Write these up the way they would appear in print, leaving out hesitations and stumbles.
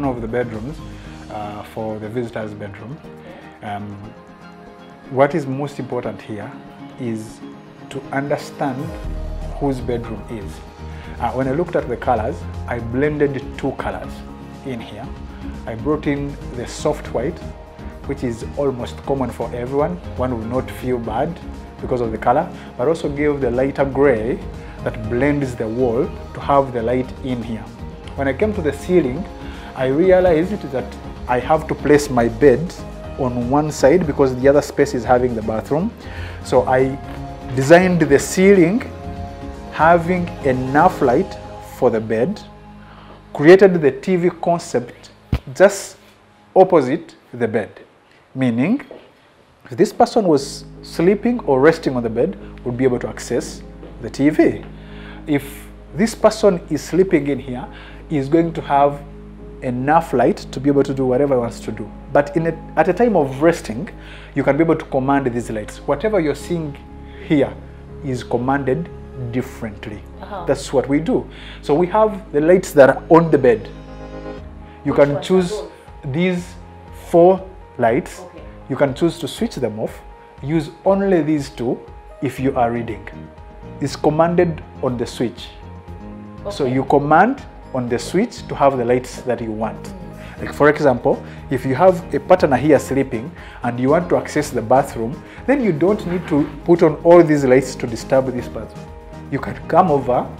one of the bedrooms for the visitor's bedroom. What is most important here is to understand whose bedroom is. When I looked at the colors, I blended two colors in here. I brought in the soft white, which is almost common for everyone. One will not feel bad because of the color, but also gave the lighter gray that blends the wall to have the light in here. When I came to the ceiling, I realized that I have to place my bed on one side because the other space is having the bathroom. So I designed the ceiling having enough light for the bed, created the TV concept just opposite the bed, meaning if this person was sleeping or resting on the bed, would be able to access the TV. If this person is sleeping in here, is going to have enough light to be able to do whatever he wants to do. But at a time of resting, you can be able to command these lights. Whatever you're seeing here is commanded differently. That's what we do. So we have the lights that are on the bed. You can choose these four lights. You can choose to switch them off. Use only these two if you are reading. It's commanded on the switch. So you command on the switch to have the lights that you want. Like for example, if you have a partner here sleeping and you want to access the bathroom, then you don't need to put on all these lights to disturb this bathroom. You can come over,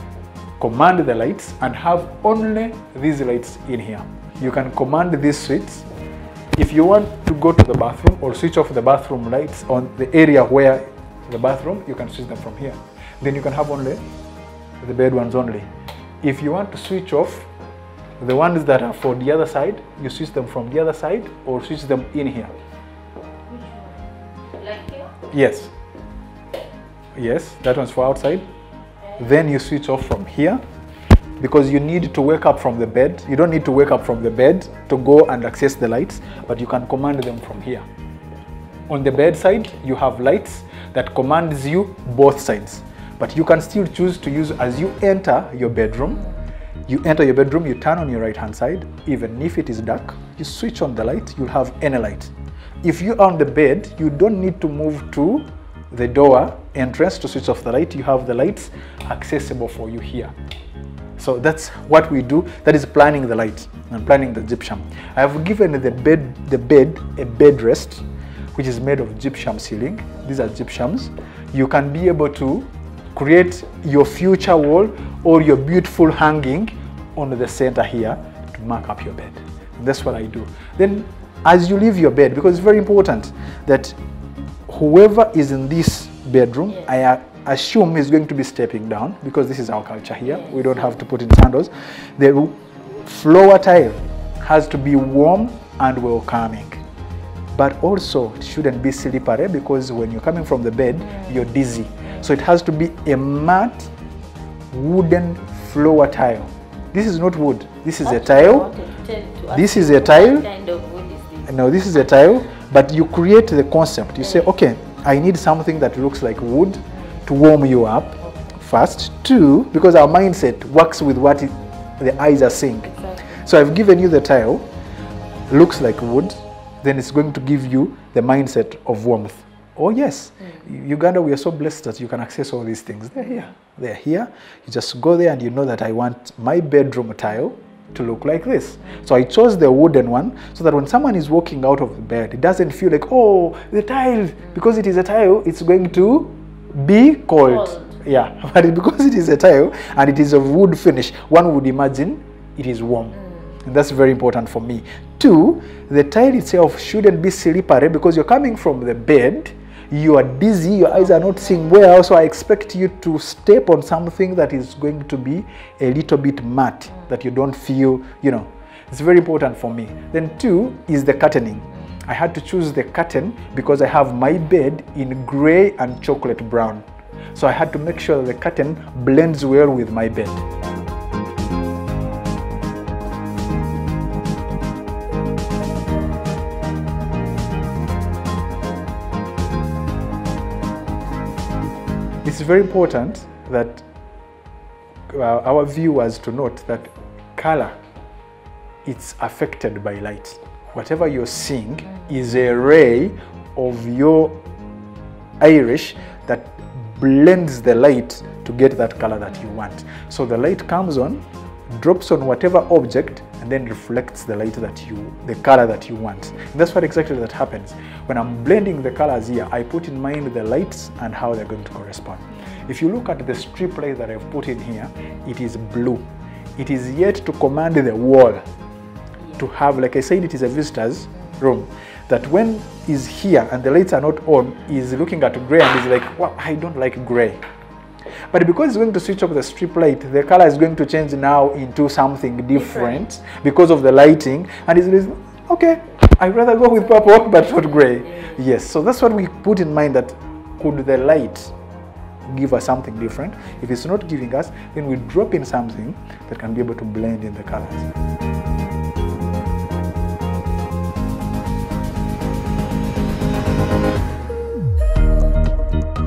command the lights, and have only these lights in here. You can command these switches. If you want to go to the bathroom or switch off the bathroom lights on the area where the bathroom, you can switch them from here. Then you can have only the bed ones only. If you want to switch off the ones that are for the other side, you switch them from the other side or switch them in here. Like here? Yes. Yes, that one's for outside. Then you switch off from here because you need to wake up from the bed. You don't need to wake up from the bed to go and access the lights, but you can command them from here. On the bed side, you have lights that commands you both sides. But you can still choose to use as you enter your bedroom. You enter your bedroom, you turn on your right hand side. Even if it is dark, you switch on the light, you'll have any light. If you are on the bed, you don't need to move to the door entrance to switch off the light. You have the lights accessible for you here. So that's what we do. That is planning the light and planning the gypsum. I have given the bed a bed rest, which is made of gypsum ceiling. These are gypsums. You can be able to create your future wall or your beautiful hanging on the center here to mark up your bed. That's what I do. Then as you leave your bed, because it's very important that whoever is in this bedroom, I assume is going to be stepping down because this is our culture here. We don't have to put in sandals. The floor tile has to be warm and welcoming. But also it shouldn't be slippery because when you're coming from the bed, you're dizzy. So it has to be a matte wooden floor tile. This is not wood. This is a tile. This is a tile. No, this is a tile. But you create the concept. You say, okay, I need something that looks like wood to warm you up. First, two, because our mindset works with what the eyes are seeing. So I've given you the tile. Looks like wood. Then it's going to give you the mindset of warmth. Oh yes, Uganda, we are so blessed that you can access all these things. They're here. They're here. You just go there and you know that I want my bedroom tile to look like this. So I chose the wooden one so that when someone is walking out of the bed, it doesn't feel like, oh, the tile. Because it is a tile, it's going to be cold. Yeah, but because it is a tile and it is a wood finish, one would imagine it is warm. And that's very important for me. Two, the tile itself shouldn't be slippery because you're coming from the bed. You are dizzy, your eyes are not seeing well, so I expect you to step on something that is going to be a little bit matte, that you don't feel, you know. It's very important for me. Then two is the curtaining. I had to choose the curtain because I have my bed in gray and chocolate brown. So I had to make sure that the curtain blends well with my bed. It's very important that our viewers to note that color it's affected by light. Whatever you're seeing is a ray of your iris that blends the light to get that color that you want. So the light comes on, drops on whatever object, and then reflects the light that the color that you want. And that's what exactly that happens. When I'm blending the colors here, I put in mind the lights and how they're going to correspond. If you look at the strip light that I've put in here, it is blue. It is yet to command the wall to have, like I said, it is a visitor's room. That when is here and the lights are not on, is looking at gray and is like, wow, I don't like gray. But because it's going to switch off the strip light, the color is going to change now into something different because of the lighting. And it's okay, I'd rather go with purple but not gray. Yes, so that's what we put in mind, that could the light give us something different? If it's not giving us, then we drop in something that can be able to blend in the colors.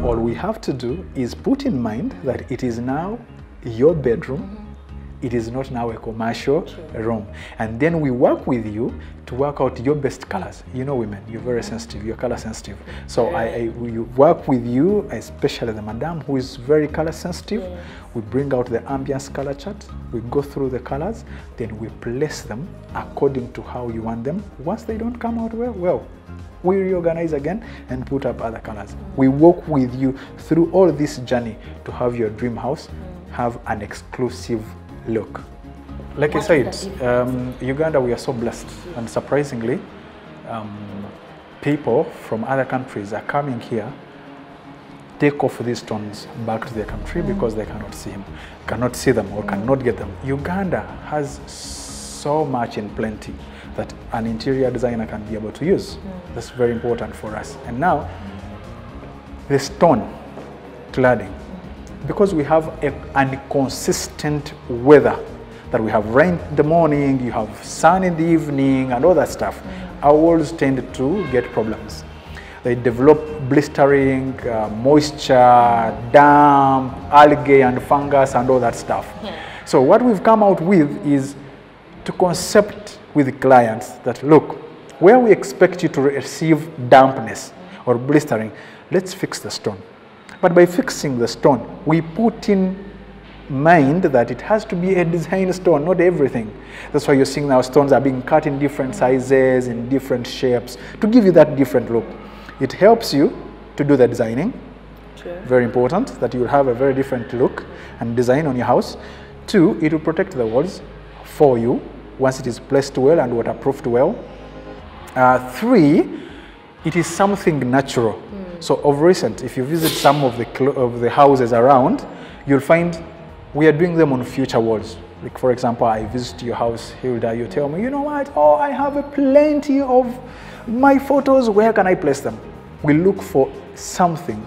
All we have to do is put in mind that it is now your bedroom, it is not now a commercial room. And then we work with you to work out your best colors. You know women, you're very sensitive, you're color sensitive. So we work with you, especially the madam who is very color sensitive. We bring out the ambience color chart, we go through the colors, then we place them according to how you want them. Once they don't come out well, we reorganize again and put up other colors. We walk with you through all this journey to have your dream house have an exclusive look. Like I said, Uganda, we are so blessed, and surprisingly, people from other countries are coming here, take off these stones back to their country because they cannot see them or cannot get them. Uganda has so much in plenty that an interior designer can be able to use. That's very important for us. And now, the stone cladding, because we have an consistent weather, that we have rain in the morning, you have sun in the evening, and all that stuff, our walls tend to get problems. They develop blistering, moisture, damp, algae and fungus, and all that stuff. So what we've come out with is to concept with the clients that, look, where we expect you to receive dampness or blistering, let's fix the stone. But by fixing the stone, we put in mind that it has to be a design stone, not everything. That's why you're seeing now stones are being cut in different sizes, in different shapes, to give you that different look. It helps you to do the designing. Very important that you'll have a very different look and design on your house. Two, it will protect the walls for you once it is placed well and waterproofed well. Three, it is something natural. So of recent, if you visit some of the houses around, you'll find we are doing them on future walls. Like, for example, I visit your house, Hilda, you tell me, you know what, oh, I have plenty of my photos, where can I place them? We look for something,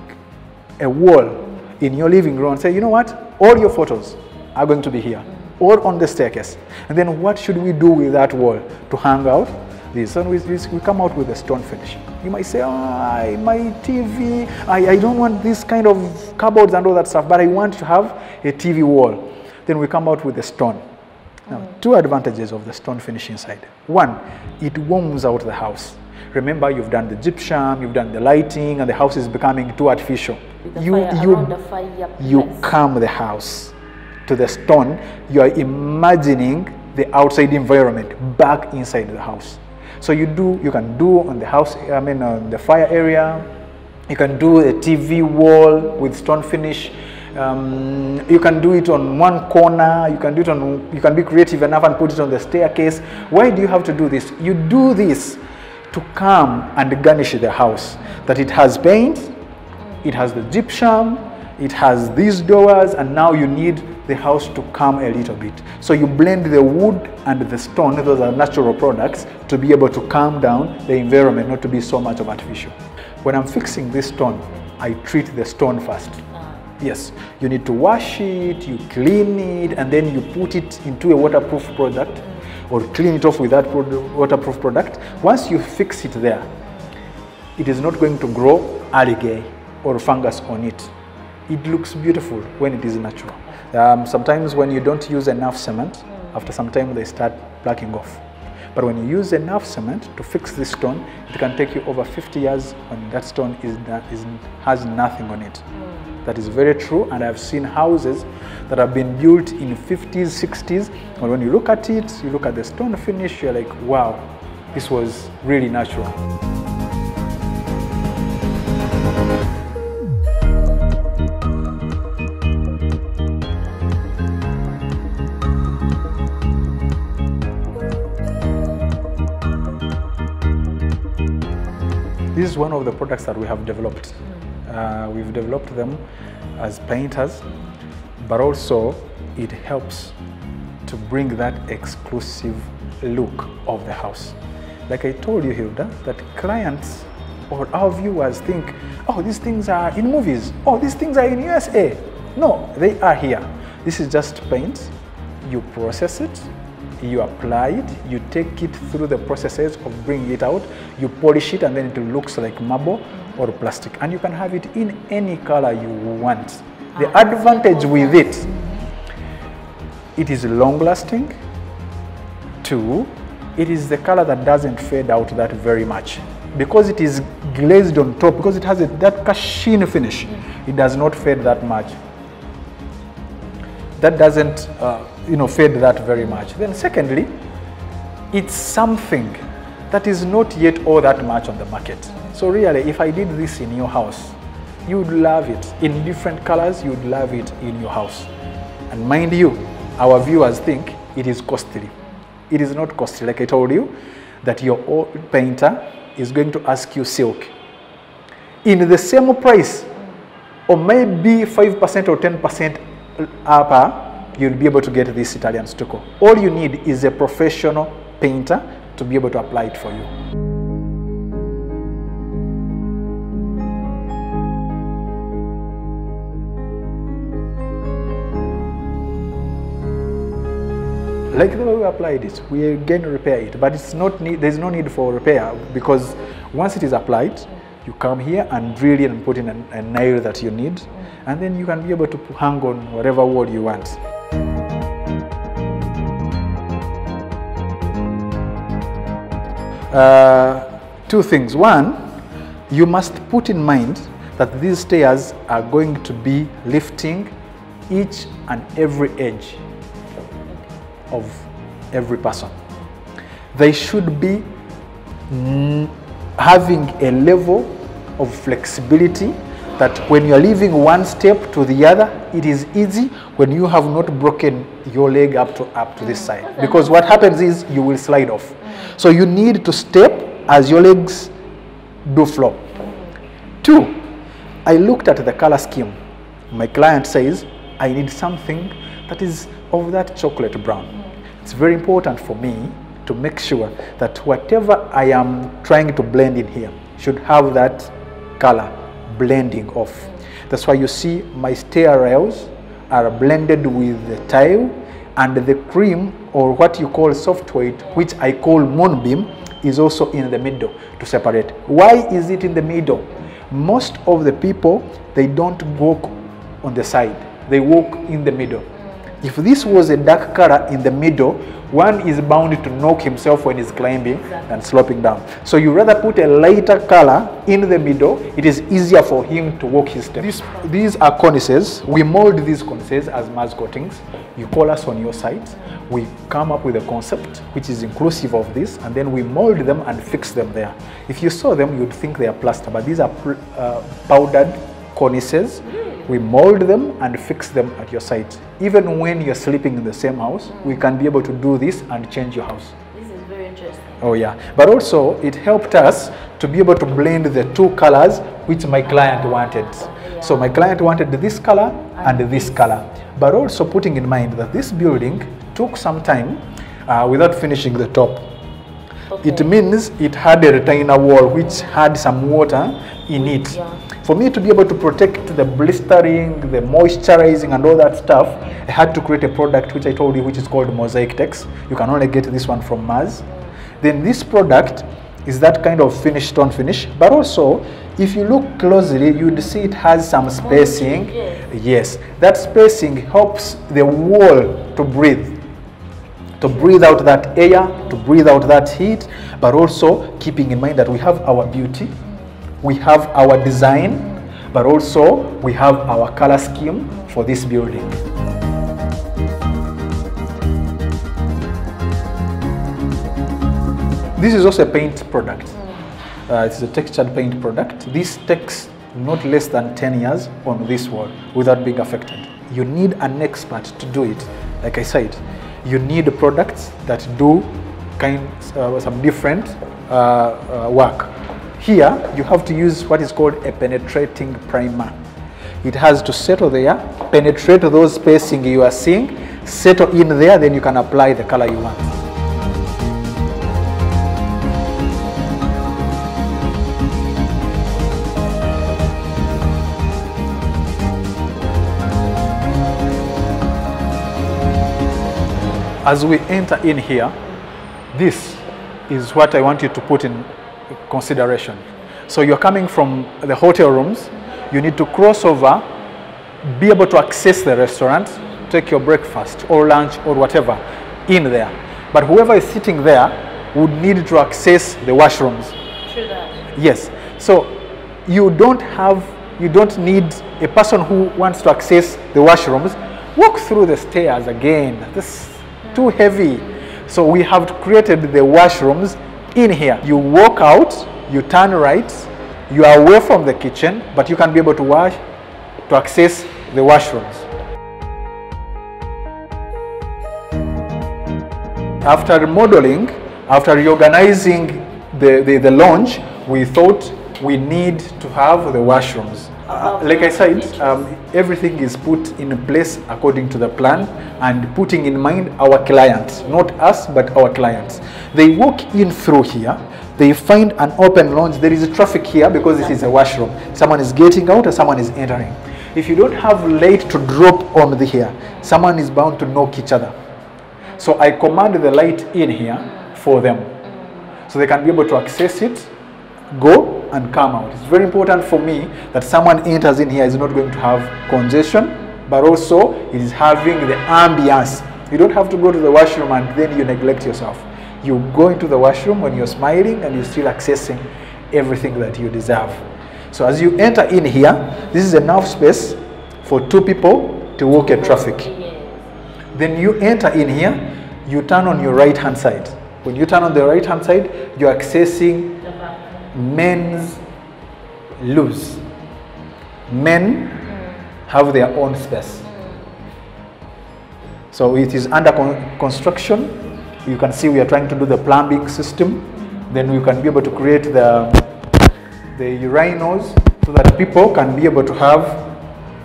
a wall in your living room and say, you know what, all your photos are going to be here, or on the staircase. And then what should we do with that wall to hang out? This. And we come out with a stone finish. You might say, oh, my TV, I don't want this kind of cupboards and all that stuff, but I want to have a TV wall. Then we come out with a stone. Now, two advantages of the stone finish inside. One, it warms out the house. Remember, you've done the gypsum, you've done the lighting, and the house is becoming too artificial. You calm the house. To the stone, you are imagining the outside environment back inside the house. So you can do on the house, on the fire area, you can do a TV wall with stone finish, you can do it on one corner, you can be creative enough and put it on the staircase. Why do you have to do this? You do this to come and garnish the house, that it has paint, it has the gypsum, it has these doors, and now you need the house to come a little bit. So you blend the wood and the stone, those are natural products, to be able to calm down the environment, not to be so much of artificial. When I'm fixing this stone, I treat the stone first. Yes, you need to wash it, you clean it, and then you put it into a waterproof product, or clean it off with that waterproof product. Once you fix it there, it is not going to grow algae or fungus on it. It looks beautiful when it is natural. Sometimes when you don't use enough cement, after some time they start blacking off. But when you use enough cement to fix this stone, it can take you over 50 years when that stone has nothing on it. That is very true, and I've seen houses that have been built in 50s, 60s, and when you look at it, you look at the stone finish, you're like, wow, this was really natural. This is one of the products that we have developed. We've developed them as painters, but also it helps to bring that exclusive look of the house. Like I told you, Hilda, that clients or our viewers think, oh, these things are in movies, oh, these things are in USA. No, they are here. This is just paint. You process it, you apply it, you take it through the processes of bringing it out, you polish it, and then it looks like marble or plastic, and you can have it in any color you want. The advantage with it, it is long lasting. Two, it is the color that doesn't fade out that very much. Because it is glazed on top, because it has that cashin finish, it does not fade that much. That doesn't fade that very much. Then secondly, it's something that is not yet all that much on the market. So really, if I did this in your house, you'd love it. In different colors, you'd love it in your house. And mind you, our viewers think it is costly. It is not costly. Like I told you, that your old painter is going to ask you silk in the same price, or maybe 5% or 10% upper, you'll be able to get this Italian stucco. All you need is a professional painter to be able to apply it for you. Like the way we applied it, we again repair it, but it's not there's no need for repair, because once it is applied, you come here and drill it and put in a nail that you need, and then you can be able to hang on whatever wall you want. Two things. One, you must put in mind that these stairs are going to be lifting each and every edge of every person. They should be having a level of flexibility that when you're leaving one step to the other, it is easy, when you have not broken your leg up to this side. Because what happens is you will slide off. So you need to step as your legs do flop. Two, I looked at the color scheme. My client says, I need something that is of that chocolate brown. It's very important for me to make sure that whatever I am trying to blend in here should have that color blending off. That's why you see my stair rails are blended with the tile, and the cream, or what you call soft white, which I call moonbeam, is also in the middle to separate. Why is it in the middle? Most of the people, they don't walk on the side, they walk in the middle. If this was a dark color in the middle, one is bound to knock himself when he's climbing and sloping down. So you rather put a lighter color in the middle, it is easier for him to walk his step. These are cornices. We mold these cornices as mass coatings. You call us on your site. We come up with a concept which is inclusive of this, and then we mold them and fix them there. If you saw them, you'd think they are plaster, but these are powdered cornices. We mold them and fix them at your site. Even when you're sleeping in the same house, we can be able to do this and change your house. This is very interesting. Oh yeah. But also, it helped us to be able to blend the two colors which my client wanted. Yeah. So my client wanted this color and this color. But also putting in mind that this building took some time without finishing the top. Okay. It means it had a retainer wall which had some water in it. Yeah. For me to be able to protect the blistering, the moisturizing and all that stuff, I had to create a product which I told you, which is called Mosaic Tex. You can only get this one from Mars. Then this product is that kind of finished stone finish, but also if you look closely, you'd see it has some spacing. Yes, that spacing helps the wall to breathe. to breathe out that air, to breathe out that heat, but also keeping in mind that we have our beauty, we have our design, but also we have our color scheme for this building. This is also a paint product. It's a textured paint product. This takes not less than 10 years on this wall without being affected. You need an expert to do it. Like I said, you need products that do some different work. Here, you have to use what is called a penetrating primer. It has to settle there, penetrate those spacing you are seeing, settle in there, then you can apply the color you want. As we enter in here, this is what I want you to put in consideration. So you're coming from the hotel rooms, you need to cross over, be able to access the restaurant, take your breakfast or lunch or whatever in there. But whoever is sitting there would need to access the washrooms. True that. Yes. So you don't need a person who wants to access the washrooms walk through the stairs again. This is too heavy. So we have created the washrooms in here. You walk out, you turn right, you are away from the kitchen, but you can be able to wash, to access the washrooms. After remodeling, after reorganizing the lounge, we thought we need to have the washrooms. Like I said, everything is put in place according to the plan and putting in mind our clients, not us, but our clients. They walk in through here, they find an open lounge, there is traffic here because this is a washroom. Someone is getting out or someone is entering. If you don't have light to drop on the here, someone is bound to knock each other. So I command the light in here for them, so they can be able to access it, go, and come out. It's very important for me that someone enters in here is not going to have congestion, but also it is having the ambience. You don't have to go to the washroom and then you neglect yourself. You go into the washroom when you're smiling and you're still accessing everything that you deserve. So as you enter in here, this is enough space for two people to walk at traffic. Then you enter in here, you turn on your right hand side. When you turn on the right hand side, you're accessing men's loose. Men have their own space. So it is under construction. You can see we are trying to do the plumbing system. Then we can be able to create the urinals so that people can be able to have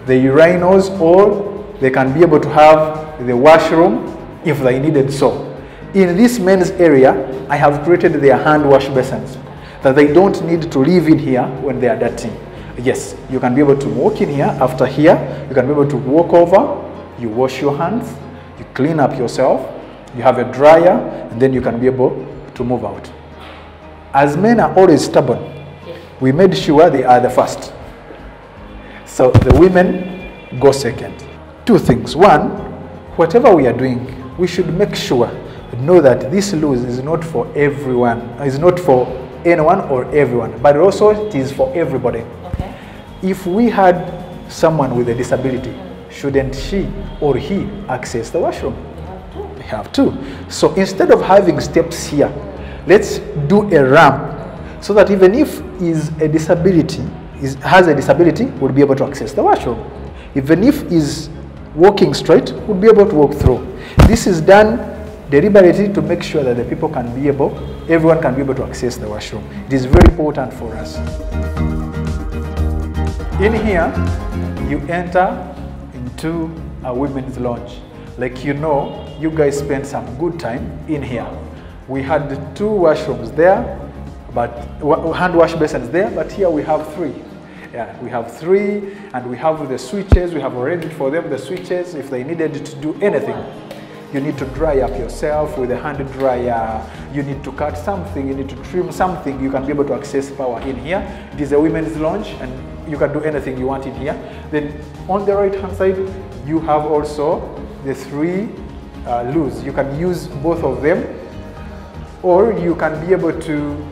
the urinals, or they can be able to have the washroom if they needed so. In this men's area, I have created their hand wash basins, that they don't need to live in here when they are dirty. Yes, you can be able to walk in here. After here, you can be able to walk over, you wash your hands, you clean up yourself, you have a dryer, and then you can be able to move out. As men are always stubborn, we made sure they are the first. So the women go second. Two things. One, whatever we are doing, we should make sure, know that this loose is not for everyone, is not for anyone or everyone, but also it is for everybody. Okay. If we had someone with a disability, shouldn't she or he access the washroom? They have to. So instead of having steps here, let's do a ramp so that even if has a disability, would be able to access the washroom. Even if is walking straight, would be able to walk through. This is done deliberately to make sure that the people can be able, everyone can be able to access the washroom. It is very important for us. In here, you enter into a women's lounge. Like you know, you guys spent some good time in here. We had two washrooms there, but hand wash basins there, but here we have three. Yeah, we have three, and we have the switches. We have arranged for them the switches if they needed to do anything. You need to dry up yourself with a hand dryer. You need to cut something, you need to trim something. You can be able to access power in here. It is a women's lounge and you can do anything you want in here. Then on the right hand side, you have also the three loose. You can use both of them, or you can be able to,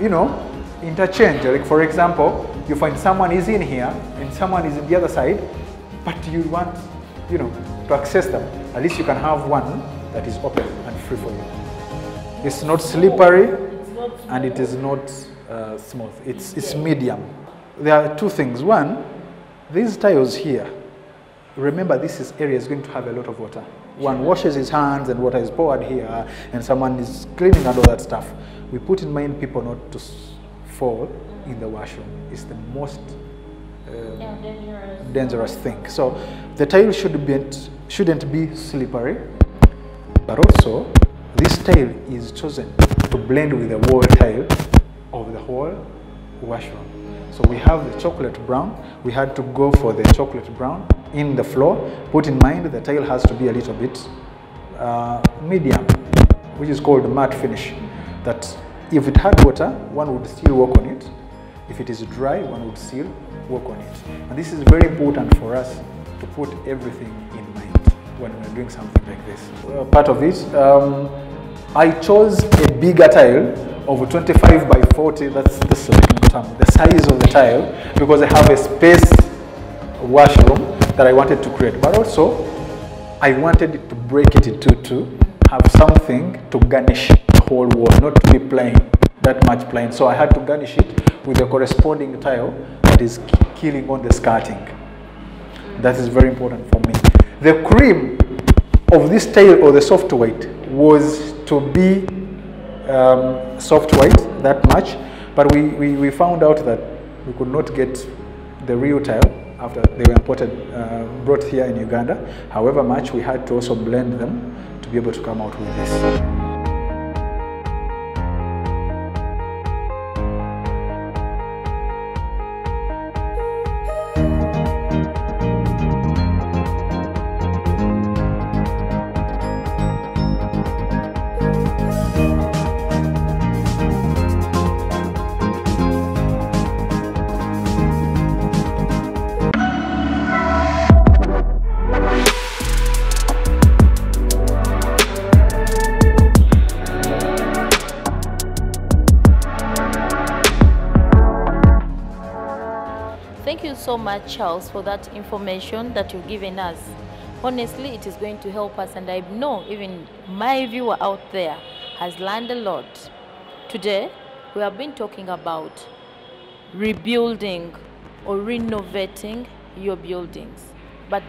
you know, interchange. Like for example, you find someone is in here and someone is in the other side, but you want, you know, to access them. At least you can have one that is open and free for you. It's not slippery and it is not smooth. It's medium. There are two things. One, these tiles here, remember this area is going to have a lot of water. One washes his hands and water is poured here and someone is cleaning and all that stuff. We put in mind people not to fall in the washroom. It's the most dangerous thing. So the tile shouldn't be slippery, but also this tile is chosen to blend with the wall tile of the whole washroom. So we have the chocolate brown. We had to go for the chocolate brown in the floor. Put in mind the tile has to be a little bit medium, which is called matte finish. That if it had water, one would still walk on it. If it is dry, one would still walk on it. And this is very important for us to put everything in mind when we're doing something like this. Well, part of it, I chose a bigger tile of 25 by 40, that's the technical term, the size of the tile, because I have a space washroom that I wanted to create. But also, I wanted to break it into two, have something to garnish the whole wall, not to be plain, that much plain. So I had to garnish it with a corresponding tile that is killing on the skirting. That is very important for me. The cream of this tile, or the soft white, was to be soft white, that much, but we found out that we could not get the real tile after they were imported, brought here in Uganda. However much, we had to also blend them to be able to come out with this. So much, Charles, for that information that you've given us. Honestly, it is going to help us, and I know even my viewer out there has learned a lot. Today, we have been talking about rebuilding or renovating your buildings, but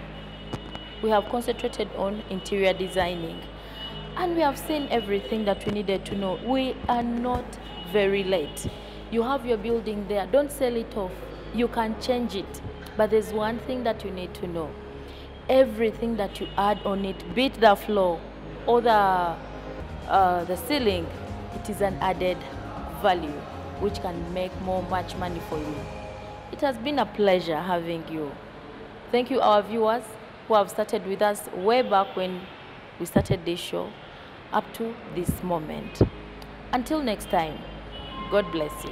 we have concentrated on interior designing, and we have seen everything that we needed to know. We are not very late. You have your building there, don't sell it off. You can change it, but there's one thing that you need to know. Everything that you add on it, be it the floor or the ceiling, it is an added value, which can make much money for you. It has been a pleasure having you. Thank you, our viewers who have started with us way back when we started this show up to this moment. Until next time, God bless you.